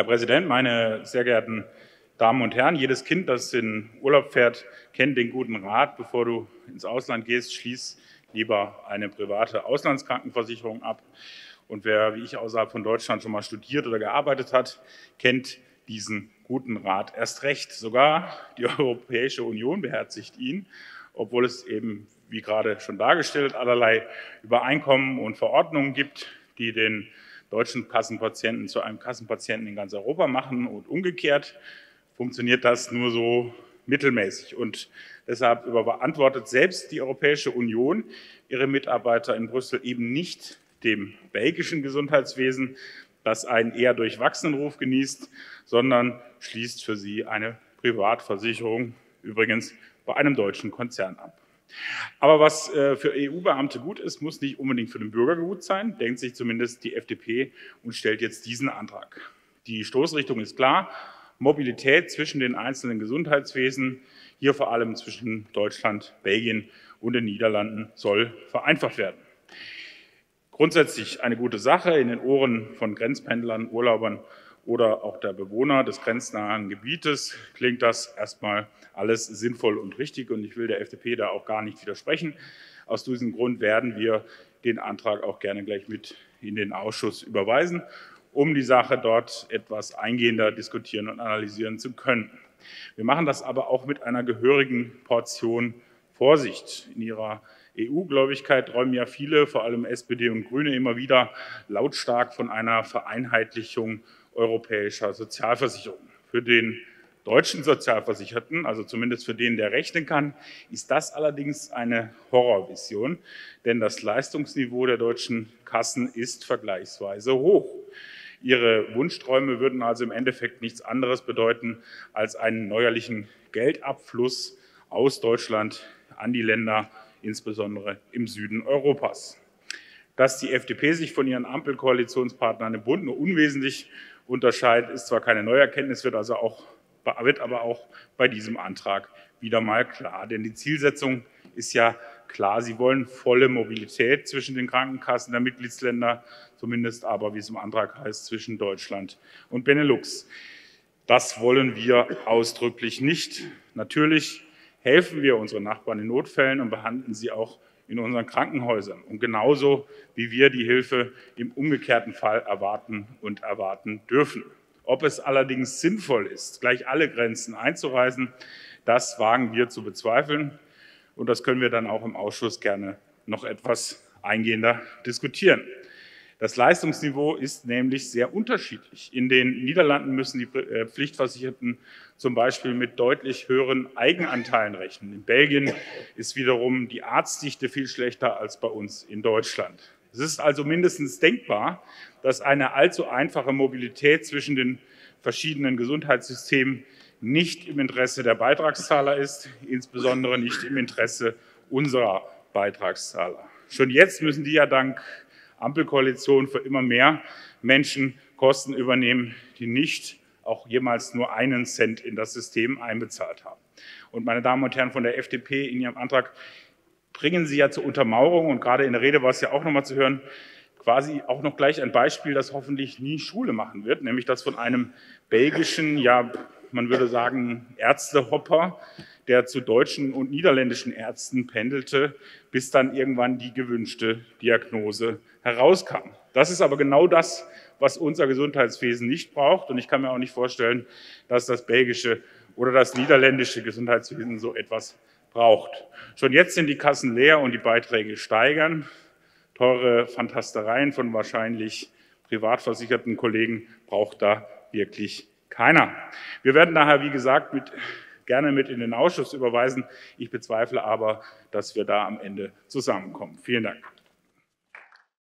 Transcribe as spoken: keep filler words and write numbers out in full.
Herr Präsident, meine sehr geehrten Damen und Herren, jedes Kind, das in Urlaub fährt, kennt den guten Rat: Bevor du ins Ausland gehst, schließ lieber eine private Auslandskrankenversicherung ab. Und wer, wie ich, außerhalb von Deutschland schon mal studiert oder gearbeitet hat, kennt diesen guten Rat erst recht. Sogar die Europäische Union beherzigt ihn, obwohl es eben, wie gerade schon dargestellt, allerlei Übereinkommen und Verordnungen gibt, die den deutschen Kassenpatienten zu einem Kassenpatienten in ganz Europa machen, und umgekehrt funktioniert das nur so mittelmäßig. Und deshalb überantwortet selbst die Europäische Union ihre Mitarbeiter in Brüssel eben nicht dem belgischen Gesundheitswesen, das einen eher durchwachsenen Ruf genießt, sondern schließt für sie eine Privatversicherung, übrigens bei einem deutschen Konzern, ab. Aber was für E U-Beamte gut ist, muss nicht unbedingt für den Bürger gut sein, denkt sich zumindest die F D P und stellt jetzt diesen Antrag. Die Stoßrichtung ist klar: Mobilität zwischen den einzelnen Gesundheitswesen, hier vor allem zwischen Deutschland, Belgien und den Niederlanden, soll vereinfacht werden. Grundsätzlich eine gute Sache, in den Ohren von Grenzpendlern, Urlaubern oder auch der Bewohner des grenznahen Gebietes klingt das erstmal alles sinnvoll und richtig, und ich will der F D P da auch gar nicht widersprechen. Aus diesem Grund werden wir den Antrag auch gerne gleich mit in den Ausschuss überweisen, um die Sache dort etwas eingehender diskutieren und analysieren zu können. Wir machen das aber auch mit einer gehörigen Portion Vorsicht. In ihrer E U-Gläubigkeit räumen ja viele, vor allem S P D und Grüne, immer wieder lautstark von einer Vereinheitlichung europäischer Sozialversicherung. Für den deutschen Sozialversicherten, also zumindest für den, der rechnen kann, ist das allerdings eine Horrorvision, denn das Leistungsniveau der deutschen Kassen ist vergleichsweise hoch. Ihre Wunschträume würden also im Endeffekt nichts anderes bedeuten als einen neuerlichen Geldabfluss aus Deutschland an die Länder, insbesondere im Süden Europas. Dass die F D P sich von ihren Ampelkoalitionspartnern im Bund nur unwesentlich unterscheidet, ist zwar keine Neuerkenntnis, wird, also auch, wird aber auch bei diesem Antrag wieder mal klar. Denn die Zielsetzung ist ja klar: Sie wollen volle Mobilität zwischen den Krankenkassen der Mitgliedsländer, zumindest aber, wie es im Antrag heißt, zwischen Deutschland und Benelux. Das wollen wir ausdrücklich nicht. Natürlich helfen wir unseren Nachbarn in Notfällen und behandeln sie auch in unseren Krankenhäusern, und genauso wie wir die Hilfe im umgekehrten Fall erwarten und erwarten dürfen. Ob es allerdings sinnvoll ist, gleich alle Grenzen einzureißen, das wagen wir zu bezweifeln, und das können wir dann auch im Ausschuss gerne noch etwas eingehender diskutieren. Das Leistungsniveau ist nämlich sehr unterschiedlich. In den Niederlanden müssen die Pflichtversicherten zum Beispiel mit deutlich höheren Eigenanteilen rechnen. In Belgien ist wiederum die Arztdichte viel schlechter als bei uns in Deutschland. Es ist also mindestens denkbar, dass eine allzu einfache Mobilität zwischen den verschiedenen Gesundheitssystemen nicht im Interesse der Beitragszahler ist, insbesondere nicht im Interesse unserer Beitragszahler. Schon jetzt müssen die ja dank Ampelkoalition für immer mehr Menschen Kosten übernehmen, die nicht auch jemals nur einen Cent in das System einbezahlt haben. Und meine Damen und Herren von der F D P, in Ihrem Antrag bringen Sie ja zur Untermauerung, und gerade in der Rede war es ja auch noch mal zu hören, quasi auch noch gleich ein Beispiel, das hoffentlich nie Schule machen wird, nämlich das von einem belgischen, ja, man würde sagen Ärztehopper, der zu deutschen und niederländischen Ärzten pendelte, bis dann irgendwann die gewünschte Diagnose herauskam. Das ist aber genau das, was unser Gesundheitswesen nicht braucht. Und ich kann mir auch nicht vorstellen, dass das belgische oder das niederländische Gesundheitswesen so etwas braucht. Schon jetzt sind die Kassen leer und die Beiträge steigern. Teure Fantastereien von wahrscheinlich privatversicherten Kollegen braucht da wirklich keiner. Wir werden daher, wie gesagt, mit gerne mit in den Ausschuss überweisen. Ich bezweifle aber, dass wir da am Ende zusammenkommen. Vielen Dank.